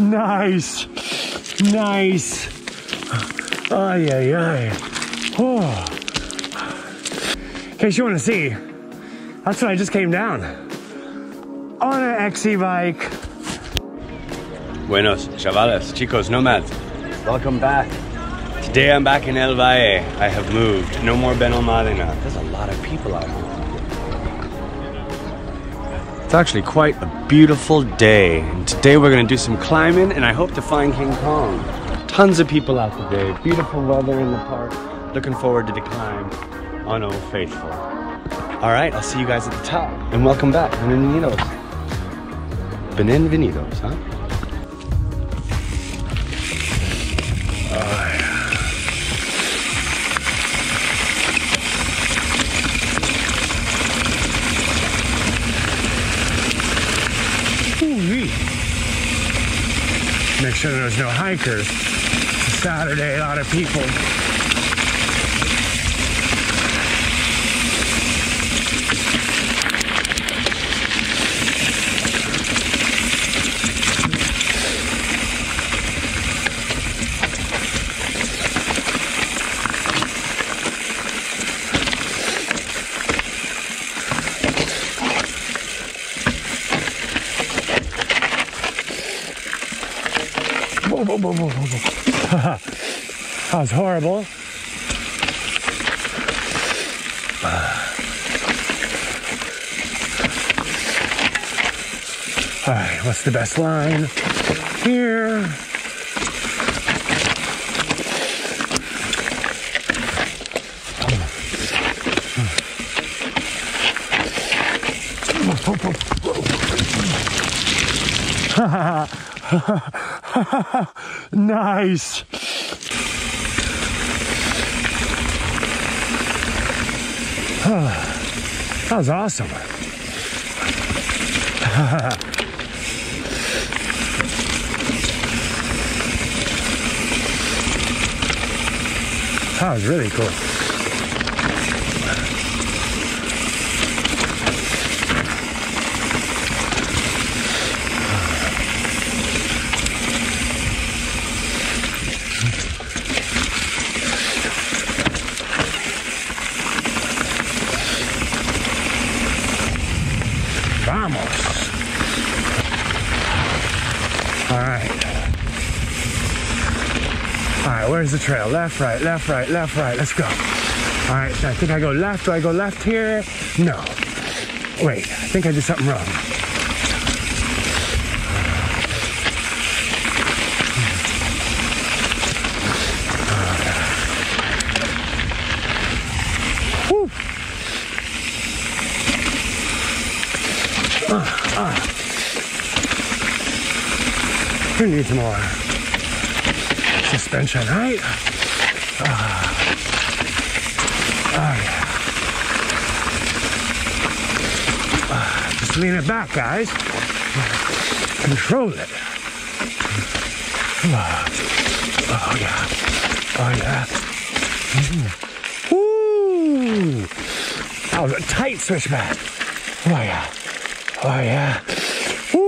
Nice, nice. Ay, ay, ay. Oh. In case you want to see, that's when I just came down on an XC bike. Buenos, chavales, chicos, nomads. Welcome back. Today I'm back in El Valle. I have moved. No more Benalmadena. There's a lot of people out here. It's actually quite a beautiful day, and today we're going to do some climbing and I hope to find King Kong. Tons of people out today, beautiful weather in the park, looking forward to the climb on Old Faithful. Alright, I'll see you guys at the top, and welcome back. Bienvenidos. Bienvenidos, huh? Make sure there's no hikers. It's a Saturday, a lot of people. That was horrible. All right, what's the best line here? Nice. That was awesome. That was really cool. All right, where's the trail? Left, right, left, right, left, right. Let's go. All right, so I think I go left. Do I go left here? No. Wait, I think I did something wrong. We need some more suspension, right? Just lean it back, guys. Control it. Oh, yeah. Oh, yeah. Mm-hmm. Woo! That was a tight switchback. Oh, yeah. Oh, yeah. Woo!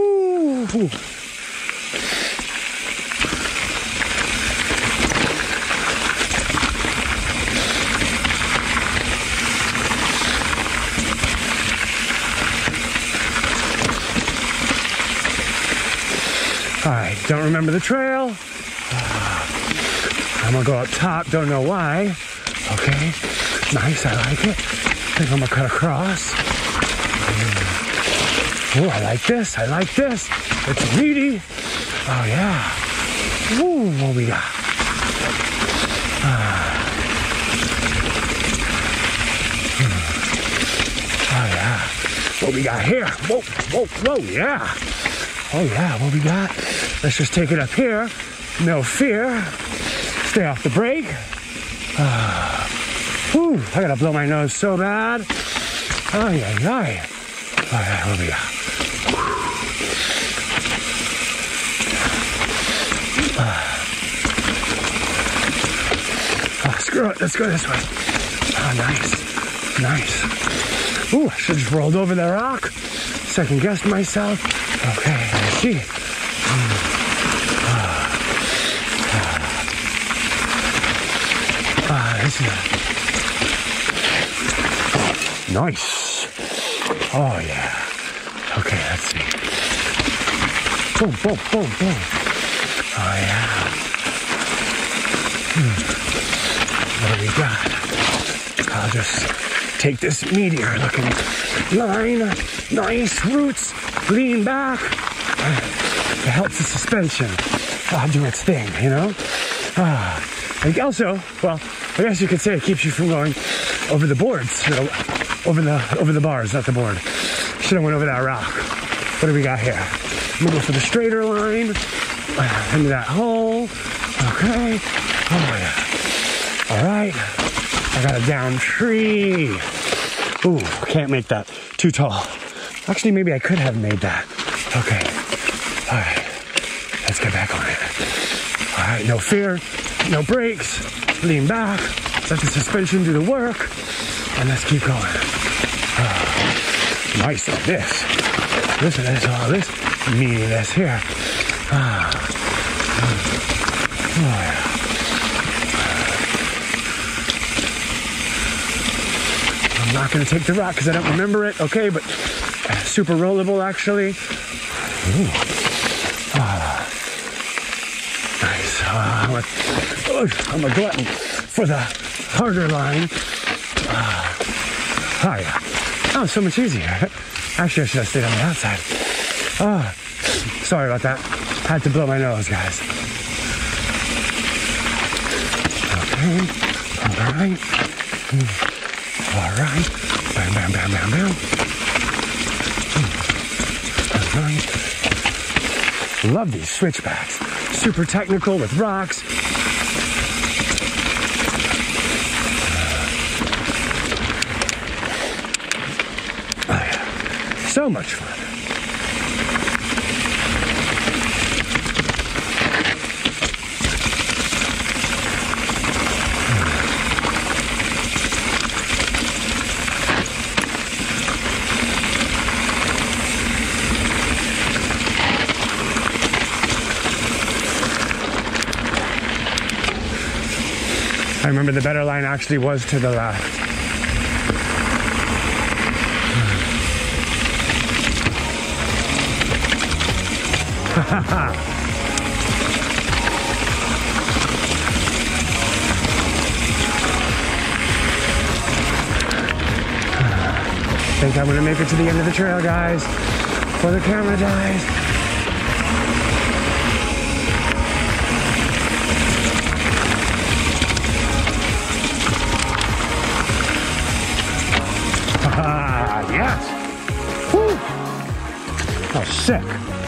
I don't remember the trail. I'm gonna go up top, don't know why. Okay, nice, I like it. I think I'm gonna cut across. Oh, I like this, I like this. It's meaty. Oh yeah. Ooh, what we got? Oh yeah. What we got here? Whoa, whoa, whoa, yeah. Oh yeah, what we got? Let's just take it up here. No fear. Stay off the brake. Whew, I gotta blow my nose so bad. Ay, ay, ay. All right, what we got? Screw it, let's go this way. Oh, nice. Nice. Ooh, I should have rolled over the rock. Second guessed myself. Okay, I see. This is nice. Oh, yeah. Okay, let's see. Boom, boom, boom, boom. Oh, yeah. What do we got? I'll just take this meteor looking line. Nice roots. Lean back. It helps the suspension. I'll do its thing, you know? And also, well, I guess you could say it keeps you from going over the boards. You know, over the bars, not the board. Should have went over that rock. What do we got here? I'm gonna go for the straighter line. Into that hole. Okay. Oh, yeah. All right. I got a down tree. Ooh, can't make that. Too tall. Actually, maybe I could have made that. Okay. All right. Let's get back on it. All right. No fear. No brakes. Lean back. Let the suspension do the work. And let's keep going. Nice like this. Listen to this, all this meaningless here. Oh, yeah. I'm not going to take the rock because I don't remember it. Okay, but super rollable actually. Nice. I'm a glutton for the harder line. Oh, yeah. Oh, so much easier. Actually, I should have stayed on the outside. Oh, sorry about that. Had to blow my nose, guys. Okay. All right. All right. Bam, bam, bam, bam, bam. All right. Love these switchbacks. Super technical with rocks. So much fun. I remember the better line actually was to the left. Think I'm gonna make it to the end of the trail, guys, before the camera dies. Yes! Woo! Oh, sick.